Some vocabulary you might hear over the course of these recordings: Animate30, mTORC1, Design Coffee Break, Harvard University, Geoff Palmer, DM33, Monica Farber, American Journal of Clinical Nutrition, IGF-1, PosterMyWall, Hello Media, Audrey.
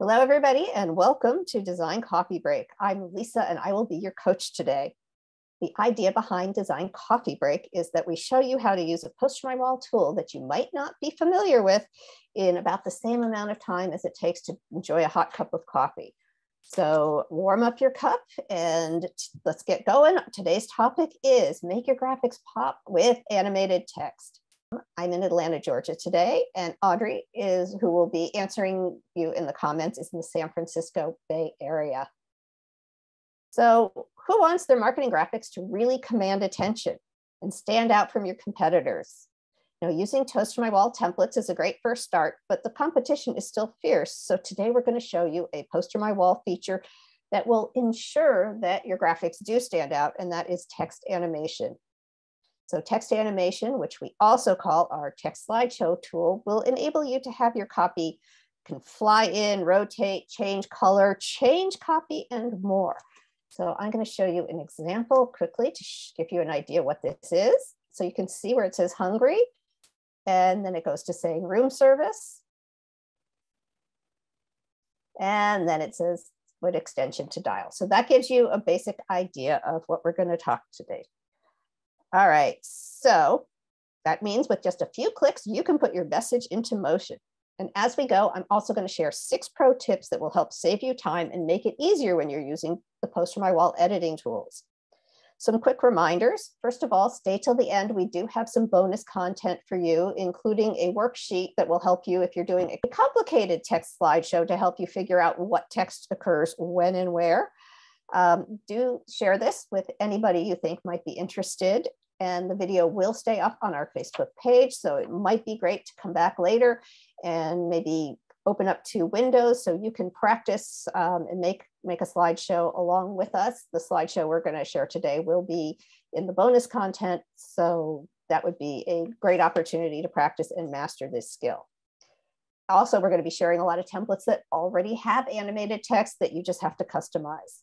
Hello, everybody, and welcome to Design Coffee Break. I'm Lisa, and I will be your coach today. The idea behind Design Coffee Break is that we show you how to use a PosterMyWall tool that you might not be familiar with in about the same amount of time as it takes to enjoy a hot cup of coffee. So warm up your cup and let's get going. Today's topic is make your graphics pop with animated text. I'm in Atlanta, Georgia today, and Audrey, who will be answering you in the comments, is in the San Francisco Bay Area. So who wants their marketing graphics to really command attention and stand out from your competitors? Now, using PosterMyWall templates is a great first start, but the competition is still fierce. So today we're going to show you a PosterMyWall feature that will ensure that your graphics do stand out, and that is text animation. So text animation, which we also call our text slideshow tool, will enable you to have your copy can fly in, rotate, change color, change copy, and more. So I'm going to show you an example quickly to give you an idea what this is. So you can see where it says hungry, and then it goes to saying room service. And then it says what extension to dial. So that gives you a basic idea of what we're going to talk today. All right, so that means with just a few clicks, you can put your message into motion. And as we go, I'm also going to share 6 pro tips that will help save you time and make it easier when you're using the PosterMyWall editing tools. Some quick reminders. First of all, stay till the end. We do have some bonus content for you, including a worksheet that will help you if you're doing a complicated text slideshow to help you figure out what text occurs when and where. Do share this with anybody you think might be interested, and the video will stay up on our Facebook page, so it might be great to come back later and maybe open up 2 windows so you can practice and make a slideshow along with us. The slideshow we're going to share today will be in the bonus content, so that would be a great opportunity to practice and master this skill. Also, we're going to be sharing a lot of templates that already have animated text that you just have to customize.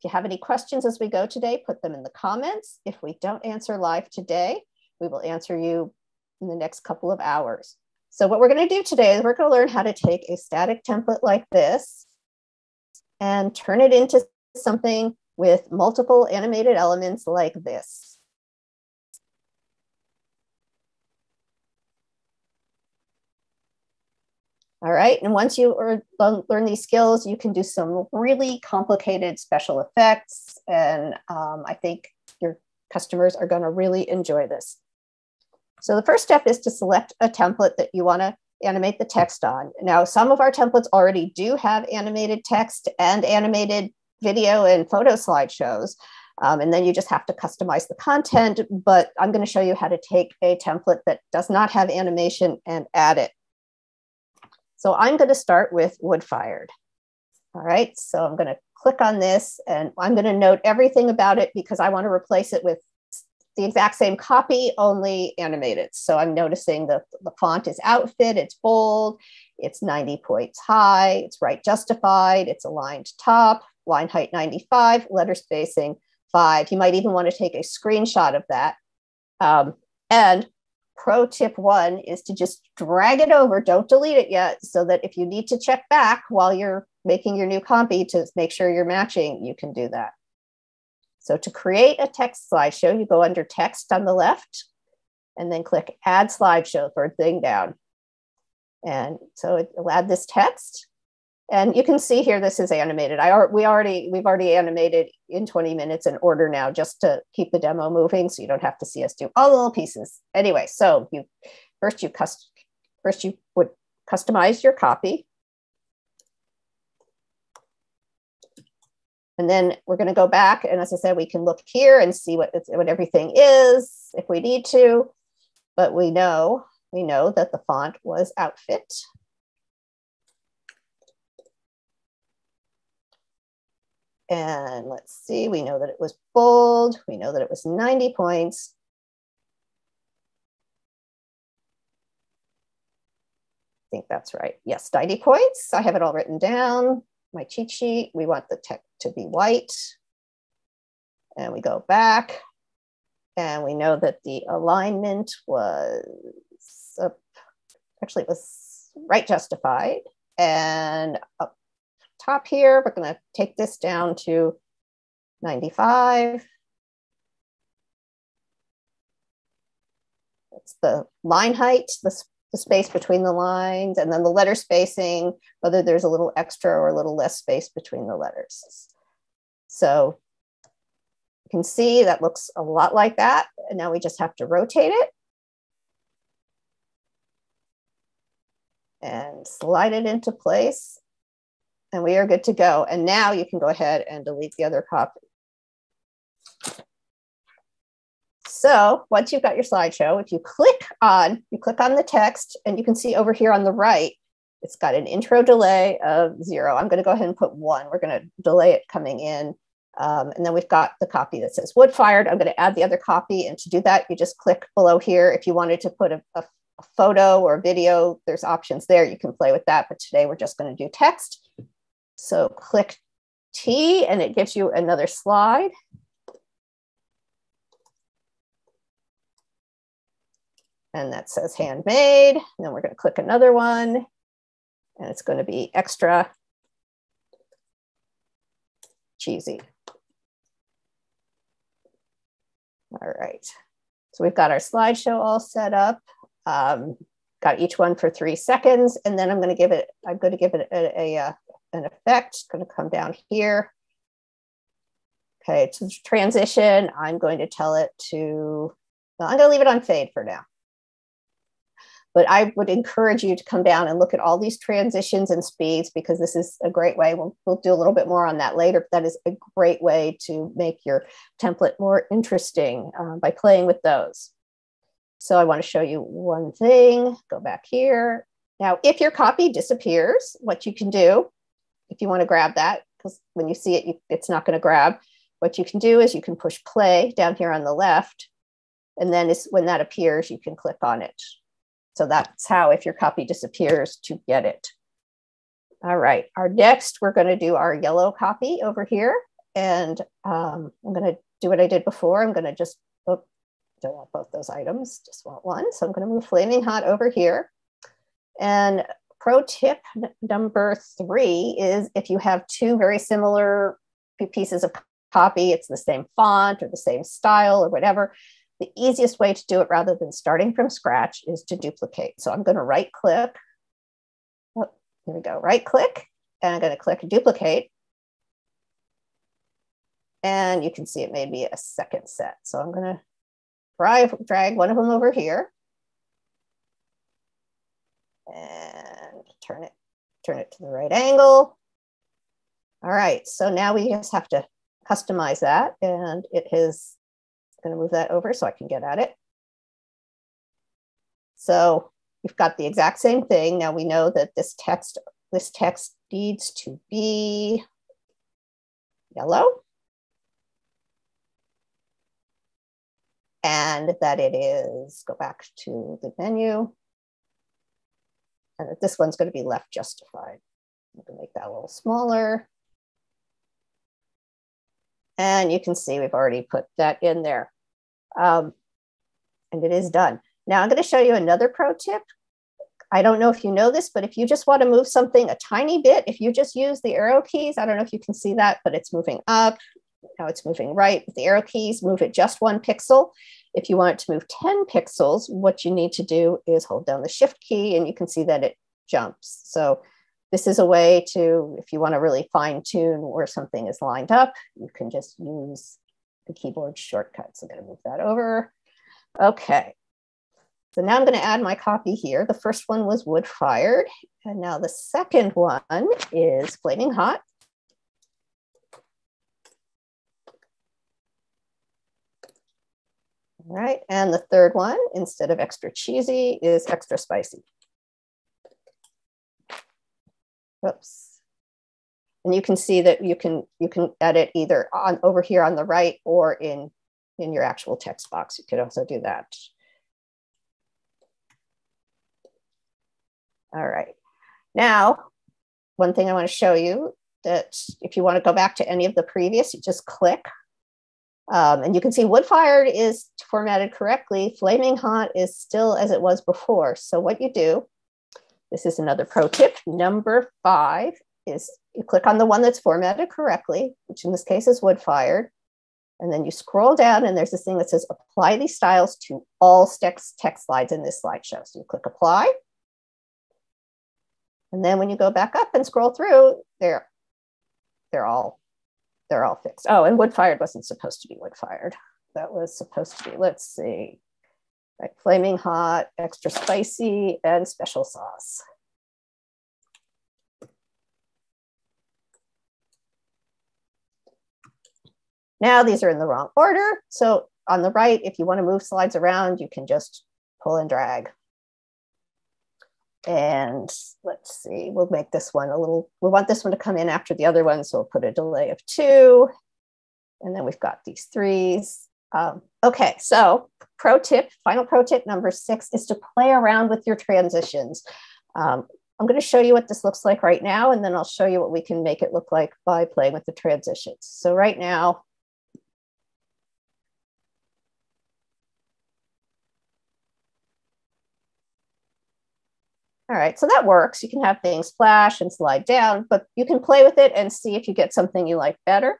If you have any questions as we go today, put them in the comments. If we don't answer live today, we will answer you in the next couple of hours. So what we're going to do today is we're going to learn how to take a static template like this and turn it into something with multiple animated elements like this. All right, and once you learn these skills, you can do some really complicated special effects, and I think your customers are going to really enjoy this. So the first step is to select a template that you want to animate the text on. Now, some of our templates already do have animated text and animated video and photo slideshows, and then you just have to customize the content, but I'm going to show you how to take a template that does not have animation and add it. So I'm going to start with wood-fired. All right, so I'm going to click on this, and I'm going to note everything about it because I want to replace it with the exact same copy, only animated. So I'm noticing that the font is Outfit, it's bold, it's 90 points high, it's right justified, it's aligned top, line height 95, letter spacing 5. You might even want to take a screenshot of that. And pro tip 1 is to just drag it over, don't delete it yet, so that if you need to check back while you're making your new copy to make sure you're matching, you can do that. So to create a text slideshow, you go under text on the left and then click add slideshow, third thing down. And so it will add this text, and you can see here this is animated. We've already animated in 20 minutes in order now, just to keep the demo moving, so you don't have to see us do all the little pieces. Anyway, so first you would customize your copy, and then we're going to go back, and as I said, we can look here and see what everything is if we need to, but we know that the font was Outfit. And let's see, we know that it was bold. We know that it was 90 points. I think that's right. Yes, 90 points. I have it all written down. My cheat sheet, we want the text to be white. And we go back, and we know that the alignment was, actually it was right justified. And up top here, we're going to take this down to 95. That's the line height, the space between the lines, and then the letter spacing, whether there's a little extra or a little less space between the letters. So you can see that looks a lot like that. And now we just have to rotate it and slide it into place. And we are good to go. And now you can go ahead and delete the other copy. So once you've got your slideshow, if you click on the text, and you can see over here on the right, it's got an intro delay of 0. I'm going to go ahead and put 1. We're going to delay it coming in. And then we've got the copy that says wood fired. I'm going to add the other copy. And to do that, you just click below here. If you wanted to put a photo or a video, there's options there. You can play with that. But today we're just going to do text. So click T and it gives you another slide. And that says handmade. And then we're going to click another one. And it's going to be extra cheesy. All right. So we've got our slideshow all set up. Got each one for 3 seconds. And then I'm going to give it an effect. It's going to come down here. Okay, to transition, I'm going to tell it to, well, I'm going to leave it on fade for now. But I would encourage you to come down and look at all these transitions and speeds, because this is a great way. We'll do a little bit more on that later, but that is a great way to make your template more interesting by playing with those. So I want to show you one thing. Go back here. Now, if your copy disappears, what you can do, if you want to grab that, because when you see it, it's not going to grab. What you can do is you can push play down here on the left. And then when that appears, you can click on it. So that's how, if your copy disappears, to get it. All right, our next, we're going to do our yellow copy over here. And I'm going to do what I did before. I'm going to just, oh, don't want both those items, just want one. So I'm going to move Flaming Hot over here. And pro tip number 3 is if you have two very similar pieces of copy, it's the same font or the same style or whatever, the easiest way to do it rather than starting from scratch is to duplicate. So I'm going to right click. Oh, here we go. Right click. And I'm going to click duplicate. And you can see it made me a second set. So I'm going to drag one of them over here. And turn it to the right angle. All right. So now we just have to customize that. And it is going to move that over so I can get at it. So we've got the exact same thing. Now we know that this text needs to be yellow and that it is, go back to the menu, and that this one's going to be left justified. I'm going to make that a little smaller. And you can see we've already put that in there. And it is done. Now I'm going to show you another pro tip. I don't know if you know this, but if you just want to move something a tiny bit, if you just use the arrow keys, I don't know if you can see that, but it's moving up. Now it's moving right. With the arrow keys, move it just 1 pixel. If you want it to move 10 pixels, what you need to do is hold down the shift key and you can see that it jumps. So this is a way to, if you want to really fine tune where something is lined up, you can just use the keyboard shortcuts. I'm going to move that over. Okay. So now I'm going to add my copy here. The first one was wood fired. And now the second one is Flaming Hot. All right. And the third one, instead of extra cheesy, is extra spicy. Oops. And you can see that you can edit either on over here on the right or in your actual text box. You could also do that. All right. Now, one thing I want to show you that if you want to go back to any of the previous, you just click. And you can see wood fired is formatted correctly. Flaming Hot is still as it was before. So what you do This is another pro tip. Number 5 is you click on the one that's formatted correctly, which in this case is wood-fired. And then you scroll down and there's this thing that says apply these styles to all text slides in this slideshow. So you click apply. And then when you go back up and scroll through, they're all fixed. Oh, and wood-fired wasn't supposed to be wood-fired. That was supposed to be, let's see, right, flaming hot, extra spicy, and special sauce. Now these are in the wrong order. So on the right, if you want to move slides around, you can just pull and drag. And let's see, we'll make this one a little, we want this one to come in after the other one. So we'll put a delay of 2. And then we've got these 3s. Okay, so pro tip, final pro tip number 6 is to play around with your transitions. I'm going to show you what this looks like right now, and then I'll show you what we can make it look like by playing with the transitions. So right now, all right, so that works. You can have things flash and slide down, but you can play with it and see if you get something you like better.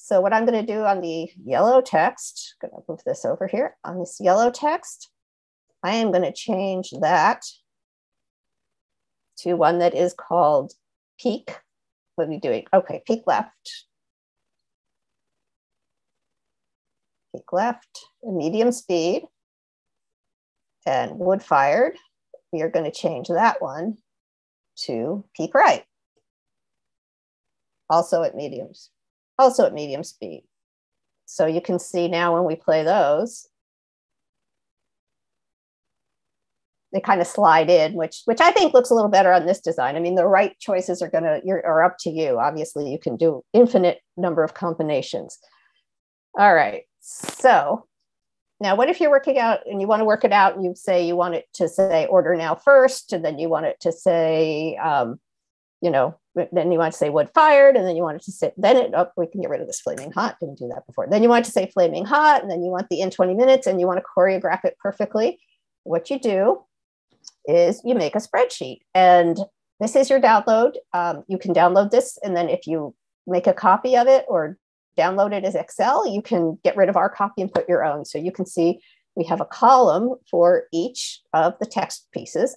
So what I'm going to do on the yellow text, I'm going to move this over here. On this yellow text, I am going to change that to one that is called peak. What are we doing? Okay, peak left. Peak left, medium speed, and wood fired. We are going to change that one to peak right. Also at medium speed. So you can see now when we play those, they kind of slide in, which I think looks a little better on this design. I mean, the right choices are up to you. Obviously, you can do infinite number of combinations. All right, so now what if you're working out and you want to work it out and you say you want it to say order now first, and then you want it to say, you know, then you want to say wood fired, and then you want it to say, we can get rid of this flaming hot, didn't do that before. Then you want it to say flaming hot, and then you want the in 20 minutes, and you want to choreograph it perfectly. What you do is you make a spreadsheet, and this is your download. You can download this, and then if you make a copy of it or download it as Excel, you can get rid of our copy and put your own. So you can see we have a column for each of the text pieces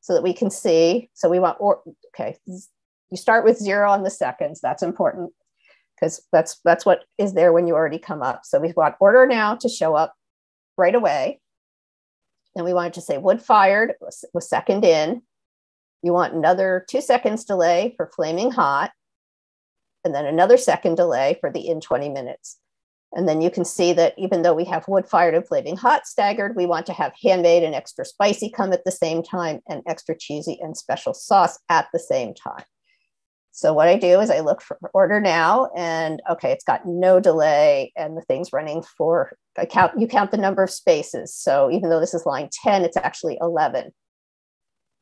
so that we can see, so we want, okay, you start with 0 on the seconds. That's important because that's what is there when you already come up. So we want order now to show up right away. Then we want it to say wood fired was second in. You want another 2 seconds delay for flaming hot, and then another 2 second delay for the in 20 minutes. And then you can see that even though we have wood fired and flaming hot staggered, we want to have handmade and extra spicy come at the same time, and extra cheesy and special sauce at the same time. So what I do is I look for order now, and okay, it's got no delay, and the thing's running for, you count the number of spaces. So even though this is line 10, it's actually 11.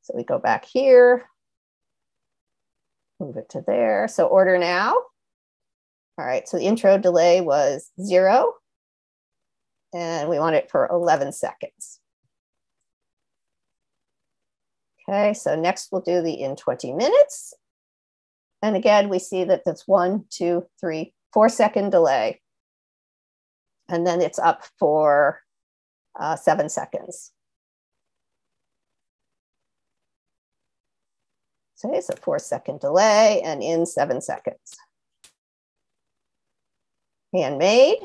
So we go back here, move it to there. So order now. All right, so the intro delay was 0, and we want it for 11 seconds. Okay, so next we'll do the in 20 minutes. And again, we see that that's 1, 2, 3, 4 second delay. And then it's up for 7 seconds. So it's a 4 second delay and in 7 seconds. Handmade.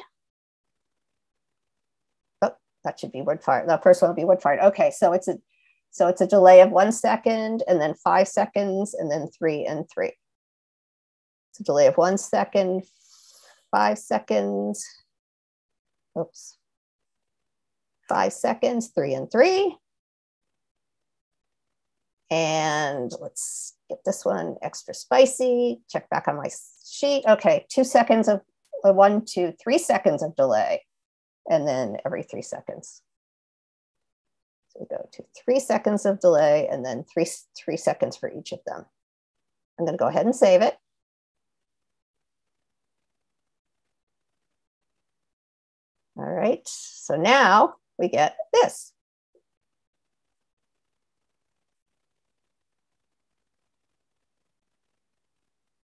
Oh, that should be wood fired. The first one will be wood fired. Okay, so it's a delay of 1 second, and then 5 seconds, and then 3 and 3. It's a delay of 1 second, 5 seconds, oops, 5 seconds, 3 and 3. And let's get this one extra spicy, check back on my sheet. Okay, 2 seconds of 1, 2, 3 seconds of delay, and then every 3 seconds. So we go to 3 seconds of delay, and then three seconds for each of them. I'm gonna go ahead and save it. All right, so now we get this.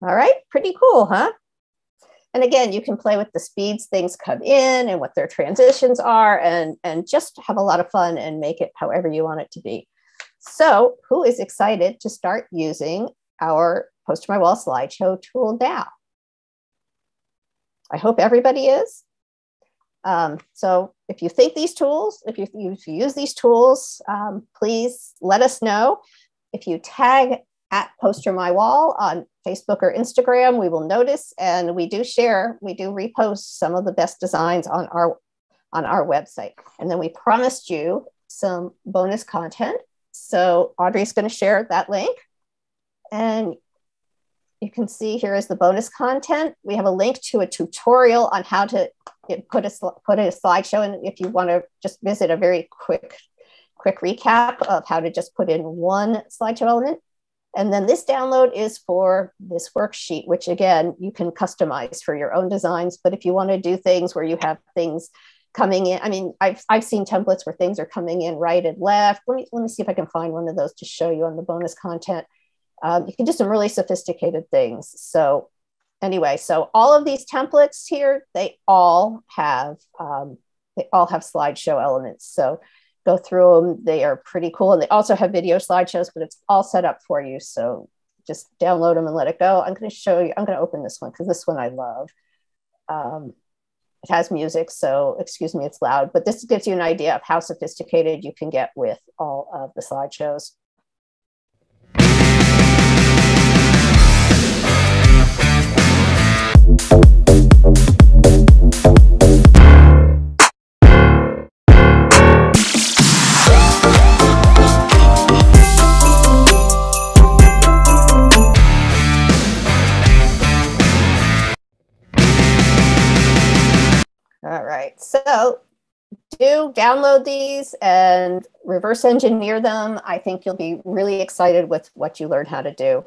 All right, pretty cool, huh? And again, you can play with the speeds things come in and what their transitions are, and just have a lot of fun and make it however you want it to be. So who is excited to start using our PosterMyWall slideshow tool now? I hope everybody is. So if you think these tools, if you use these tools, please let us know. If you tag at PosterMyWall on Facebook or Instagram, we will notice, and we do share, we do repost some of the best designs on our website. And then we promised you some bonus content. So Audrey's going to share that link. And you can see here is the bonus content. We have a link to a tutorial on how to put a slideshow in. If you want to just visit a very quick recap of how to just put in one slideshow element. And then this download is for this worksheet, which again, you can customize for your own designs. But if you want to do things where you have things coming in, I mean, I've seen templates where things are coming in right and left. Let me see if I can find one of those to show you on the bonus content. You can do some really sophisticated things. So anyway, so all of these templates here, they all have slideshow elements. So go through them. They are pretty cool. And they also have video slideshows, but it's all set up for you. So just download them and let it go. I'm going to show you, I'm going to open this one because this one I love. It has music, so excuse me, it's loud, but this gives you an idea of how sophisticated you can get with all of the slideshows. All right, so do download these and reverse engineer them. I think you'll be really excited with what you learn how to do.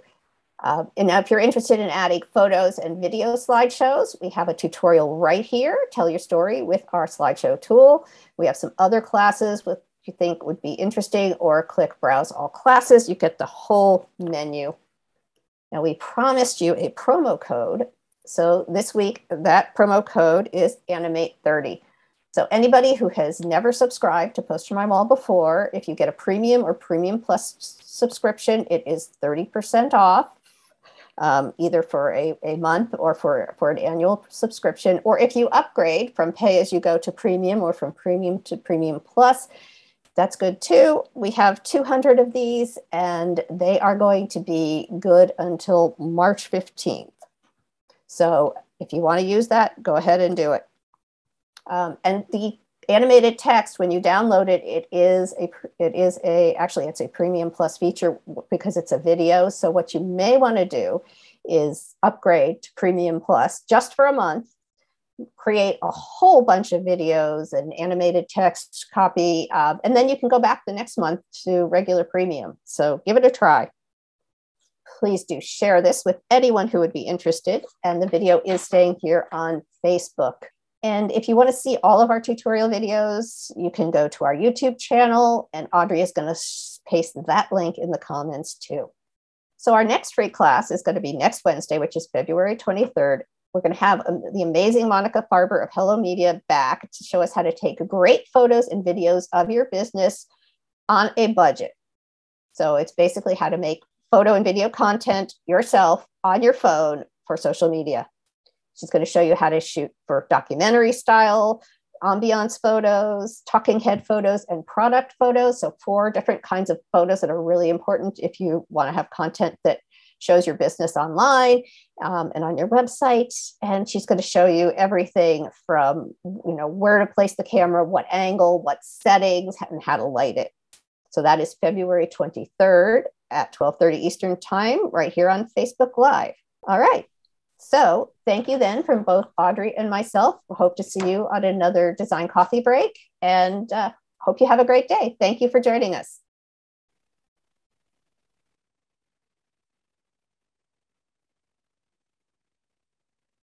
And now if you're interested in adding photos and video slideshows, we have a tutorial right here, Tell Your Story with our slideshow tool. We have some other classes with you think would be interesting, or click Browse All Classes. You get the whole menu. Now we promised you a promo code. So this week, that promo code is Animate30. So anybody who has never subscribed to PosterMyWall before, if you get a premium or premium plus subscription, it is 30% off. Either for a month or for an annual subscription, or if you upgrade from pay as you go to premium or from premium to premium plus, that's good too. We have 200 of these and they are going to be good until March 15th. So if you want to use that, go ahead and do it. And the animated text, when you download it, actually it's a premium plus feature because it's a video. So what you may want to do is upgrade to premium plus just for a month, create a whole bunch of videos and animated text copy, and then you can go back the next month to regular premium. So give it a try. Please do share this with anyone who would be interested. And the video is staying here on Facebook. And if you want to see all of our tutorial videos, you can go to our YouTube channel, and Audrey is going to paste that link in the comments too. So our next free class is going to be next Wednesday, which is February 23rd. We're going to have the amazing Monica Farber of Hello Media back to show us how to take great photos and videos of your business on a budget. So it's basically how to make photo and video content yourself on your phone for social media. She's going to show you how to shoot for documentary style, ambiance photos, talking head photos, and product photos. So 4 different kinds of photos that are really important if you want to have content that shows your business online and on your website. And she's going to show you everything from, you know, where to place the camera, what angle, what settings, and how to light it. So that is February 23rd at 12:30 Eastern Time, right here on Facebook Live. All right. So thank you then from both Audrey and myself. We hope to see you on another Design Coffee Break, and hope you have a great day. Thank you for joining us.